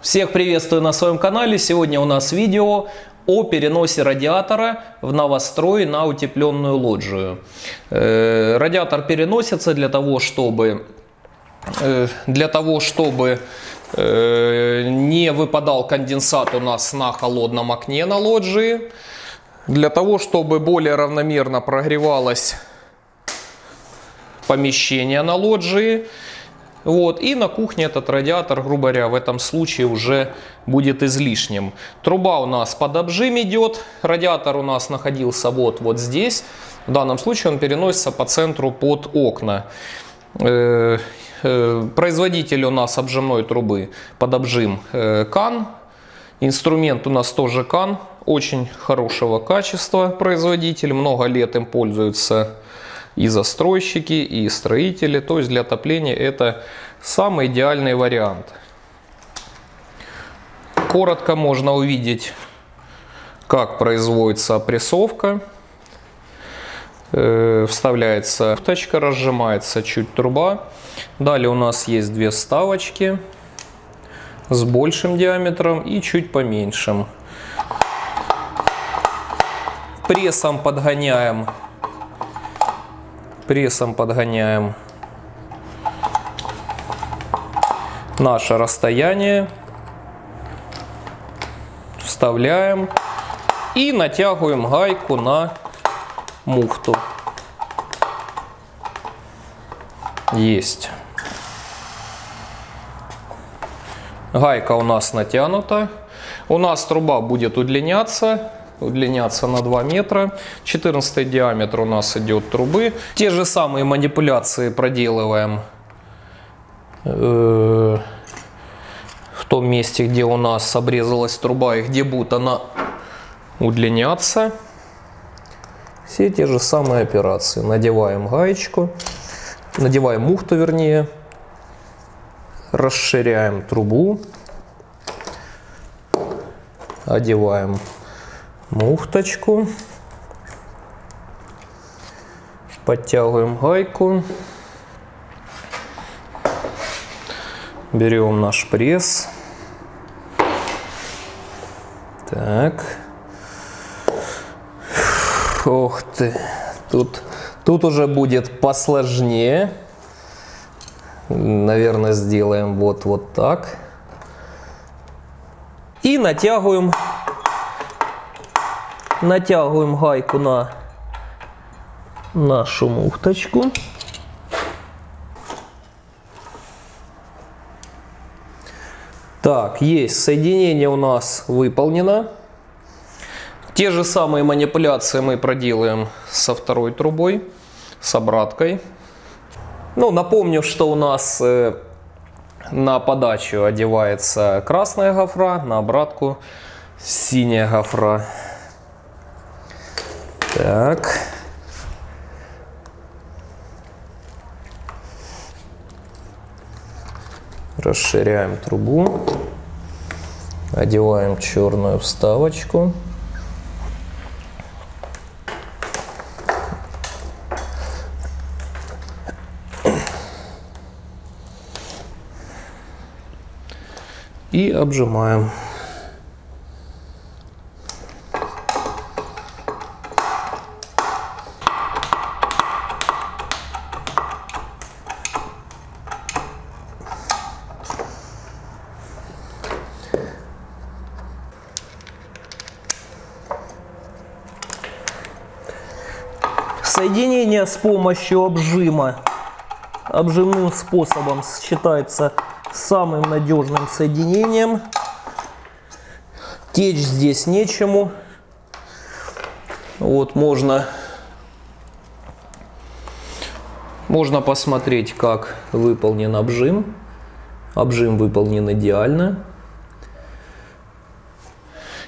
Всех приветствую на своем канале. Сегодня у нас видео о переносе радиатора в новострой на утепленную лоджию. Радиатор переносится для того, чтобы не выпадал конденсат у нас на холодном окне на лоджии, для того, чтобы более равномерно прогревалось помещение на лоджии. Вот. И на кухне этот радиатор, грубо говоря, в этом случае уже будет излишним. Труба у нас под обжим идет. Радиатор у нас находился вот здесь. В данном случае он переносится по центру под окна. Производитель у нас обжимной трубы под обжим KAN. Инструмент у нас тоже KAN. Очень хорошего качества производитель. Много лет им пользуются и застройщики, и строители. То есть для отопления это самый идеальный вариант. Коротко можно увидеть, как производится опрессовка. Вставляется вточка, разжимается чуть труба. Далее у нас есть две вставочки с большим диаметром и чуть поменьшим. Прессом подгоняем наше расстояние, вставляем и натягиваем гайку на муфту. Есть. Гайка у нас натянута. У нас труба будет удлиняться на 2 метра. 14 диаметр у нас идет трубы. Те же самые манипуляции проделываем в том месте, где у нас обрезалась труба и где будет она удлиняться. Все те же самые операции. Надеваем гаечку, надеваем муфту, вернее, расширяем трубу, одеваем муфточку, подтягиваем гайку, берем наш пресс, так, ох ты, тут уже будет посложнее, наверное, сделаем вот так и натягиваем гайку на нашу муфточку. Так, есть, соединение у нас выполнено. Те же самые манипуляции мы проделаем со второй трубой, с обраткой. Ну, напомню, что у нас на подачу одевается красная гофра, на обратку синяя гофра. Так. Расширяем трубу. Одеваем черную вставочку. И обжимаем. Соединение с помощью обжима обжимным способом считается самым надежным соединением. Течь здесь нечему. Вот можно посмотреть, как выполнен обжим. Обжим выполнен идеально.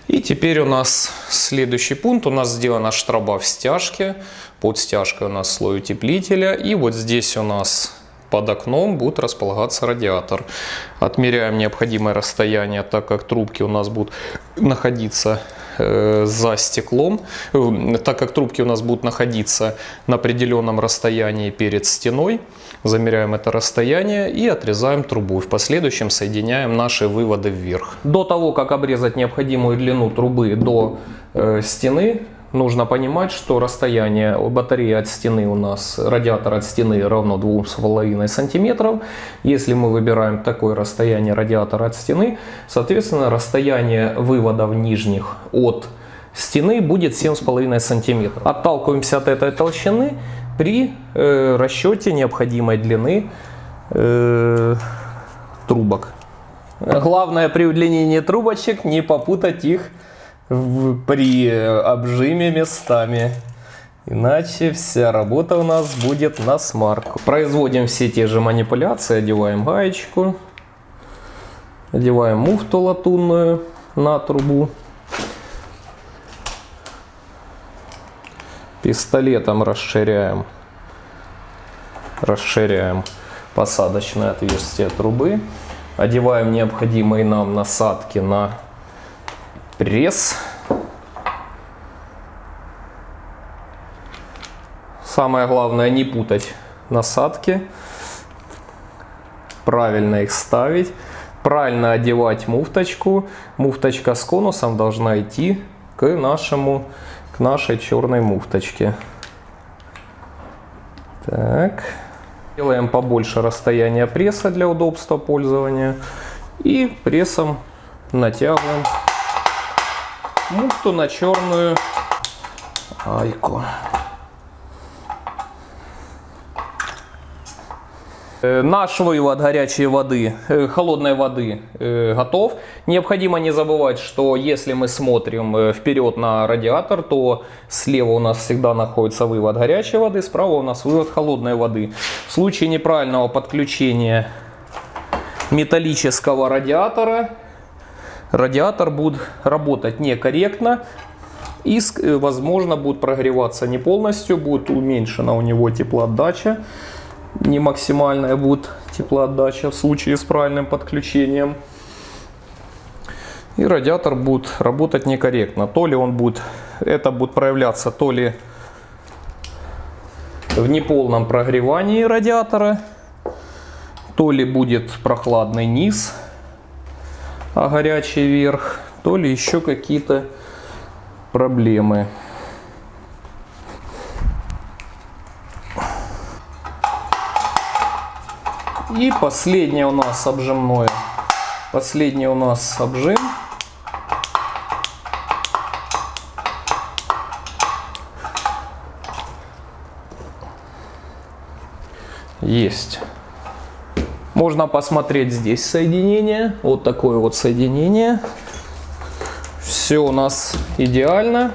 И теперь у нас следующий пункт. У нас сделана штроба в стяжке. Под стяжкой у нас слой утеплителя. И вот здесь у нас под окном будет располагаться радиатор. Отмеряем необходимое расстояние, так как трубки у нас будут находиться за стеклом, так как трубки у нас будут находиться на определенном расстоянии перед стеной, замеряем это расстояние и отрезаем трубу. В последующем соединяем наши выводы вверх. До того, как обрезать необходимую длину трубы до стены, нужно понимать, что расстояние батареи от стены у нас, радиатор от стены равно 2,5 см. Если мы выбираем такое расстояние радиатора от стены, соответственно, расстояние выводов нижних от стены будет 7,5 см. Отталкиваемся от этой толщины при расчете необходимой длины трубок. Главное при удлинении трубочек не попутать их при обжиме местами, иначе вся работа у нас будет на смарку. Производим все те же манипуляции, одеваем гаечку, одеваем муфту латунную на трубу, пистолетом расширяем посадочное отверстие трубы, одеваем необходимые нам насадки на пресс. Самое главное не путать насадки, правильно их ставить, правильно одевать муфточку. Муфточка с конусом должна идти к нашей черной муфточке. Так. Делаем побольше расстояния пресса для удобства пользования и прессом натягиваем муфту на черную айку. Наш вывод горячей воды, холодной воды готов. Необходимо не забывать, что если мы смотрим вперед на радиатор, то слева у нас всегда находится вывод горячей воды, справа у нас вывод холодной воды. В случае неправильного подключения металлического радиатора, радиатор будет работать некорректно и, возможно, будет прогреваться не полностью, будет уменьшена у него теплоотдача, не максимальная будет теплоотдача в случае с правильным подключением. И радиатор будет работать некорректно. То ли это будет проявляться то ли в неполном прогревании радиатора, то ли будет прохладный низ, а горячий верх, то ли еще какие-то проблемы. И последний у нас обжим. Есть. Можно посмотреть здесь соединение, вот такое вот соединение. Все у нас идеально.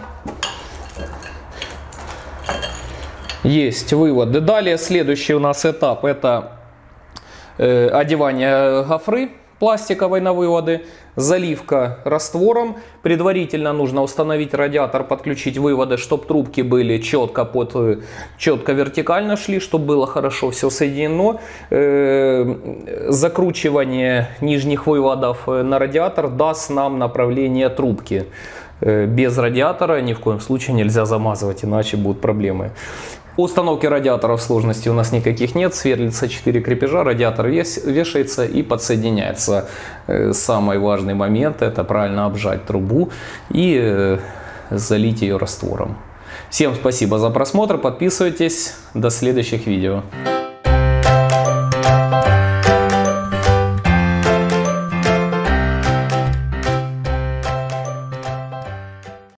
Есть выводы. Далее следующий у нас этап — это одевание гофры пластиковой на выводы, заливка раствором. Предварительно нужно установить радиатор, подключить выводы, чтобы трубки были четко вертикально шли, чтобы было хорошо все соединено. Закручивание нижних выводов на радиатор даст нам направление трубки. Без радиатора ни в коем случае нельзя замазывать, иначе будут проблемы. По установке радиаторов сложностей у нас никаких нет. Сверлится 4 крепежа, радиатор вешается и подсоединяется. Самый важный момент — это правильно обжать трубу и залить ее раствором. Всем спасибо за просмотр, подписывайтесь, до следующих видео.